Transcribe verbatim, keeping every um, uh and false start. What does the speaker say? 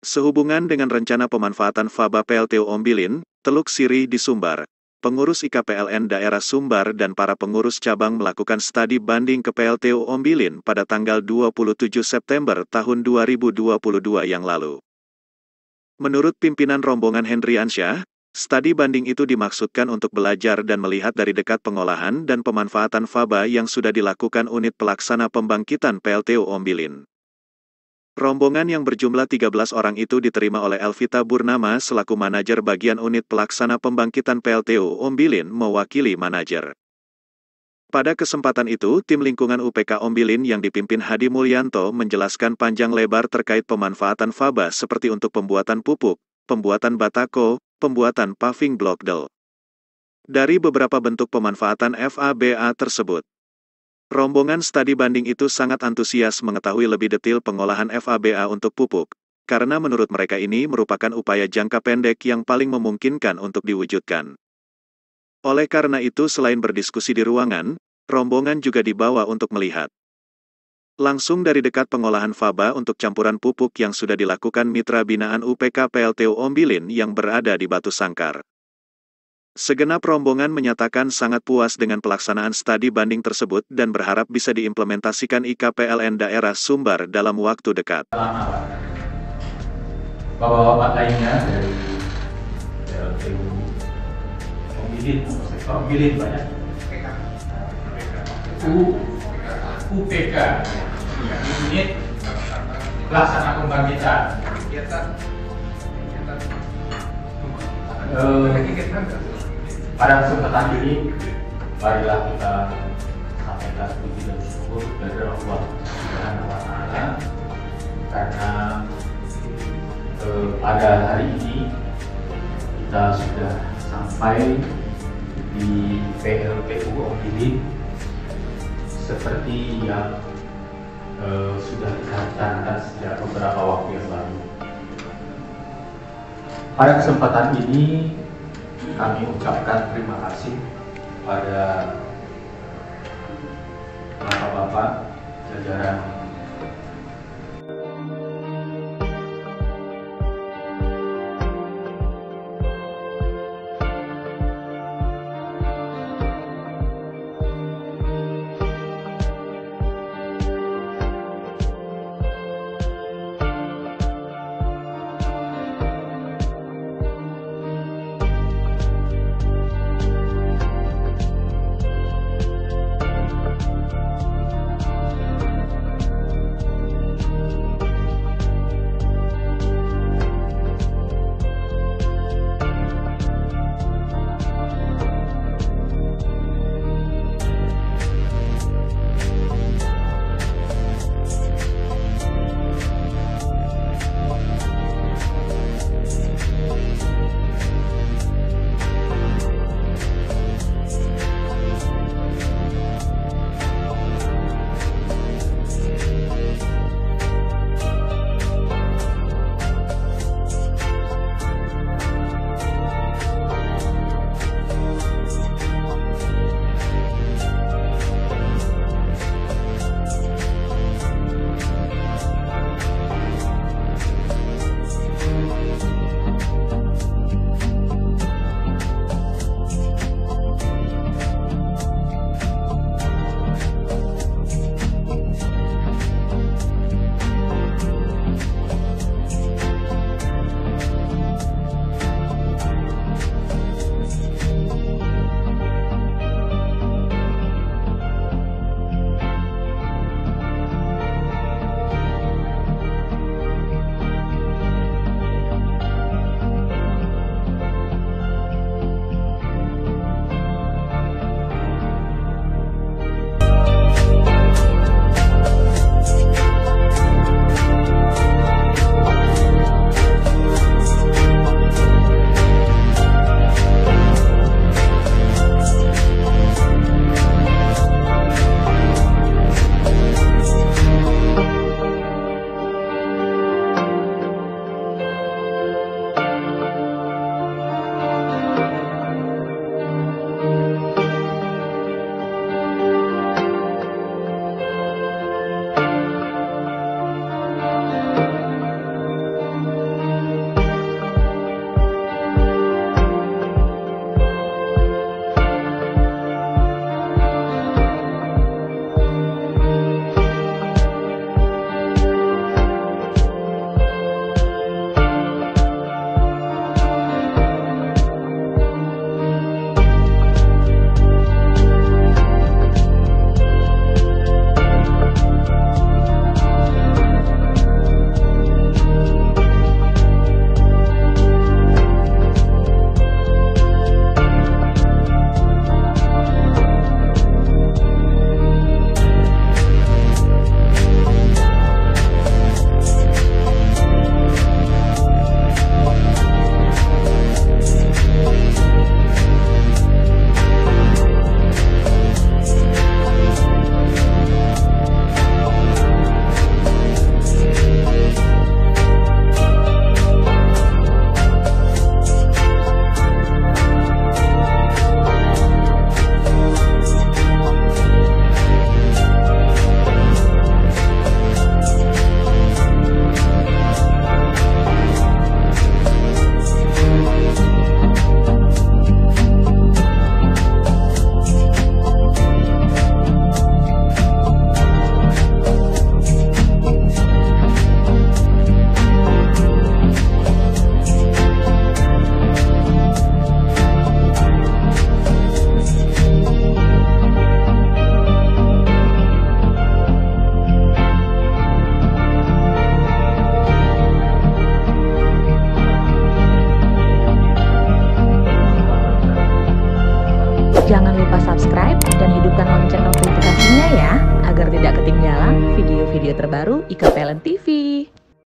Sehubungan dengan rencana pemanfaatan F A B A P L T U Ombilin, Teluk Sirih di Sumbar, pengurus I K P L N daerah Sumbar dan para pengurus cabang melakukan studi banding ke P L T U Ombilin pada tanggal dua puluh tujuh September tahun dua ribu dua puluh dua yang lalu. Menurut pimpinan rombongan Hendriansyah, studi banding itu dimaksudkan untuk belajar dan melihat dari dekat pengolahan dan pemanfaatan F A B A yang sudah dilakukan unit pelaksana pembangkitan P L T U Ombilin. Rombongan yang berjumlah tiga belas orang itu diterima oleh Elfita Burnama selaku manajer bagian unit pelaksana pembangkitan P L T U Ombilin mewakili manajer. Pada kesempatan itu, tim lingkungan U P K Ombilin yang dipimpin Hadi Mulyanto menjelaskan panjang lebar terkait pemanfaatan F A B A seperti untuk pembuatan pupuk, pembuatan batako, pembuatan paving block del. Dari beberapa bentuk pemanfaatan F A B A tersebut, rombongan studi banding itu sangat antusias mengetahui lebih detail pengolahan F A B A untuk pupuk, karena menurut mereka ini merupakan upaya jangka pendek yang paling memungkinkan untuk diwujudkan. Oleh karena itu, selain berdiskusi di ruangan, rombongan juga dibawa untuk melihat langsung dari dekat pengolahan F A B A untuk campuran pupuk yang sudah dilakukan mitra binaan U P K P L T U Ombilin yang berada di Batu Sangkar. Segenap rombongan menyatakan sangat puas dengan pelaksanaan studi banding tersebut dan berharap bisa diimplementasikan I K P L N daerah Sumbar dalam waktu dekat. Bapak-bapak lainnya dari P L T U Ombilin, sektor Ombilin banyak. U P K, unit pelaksana pembangkitan. Pada kesempatan ini, marilah kita sampaikan puji dan syukur dari Allah subhanahu wa taala karena eh, pada hari ini kita sudah sampai di P L T U Ombilin seperti yang eh, sudah kita rencanakan sejak beberapa waktu yang lalu. Pada kesempatan ini, kami ucapkan terima kasih pada bapak-bapak jajaran. baru I K P L N T V.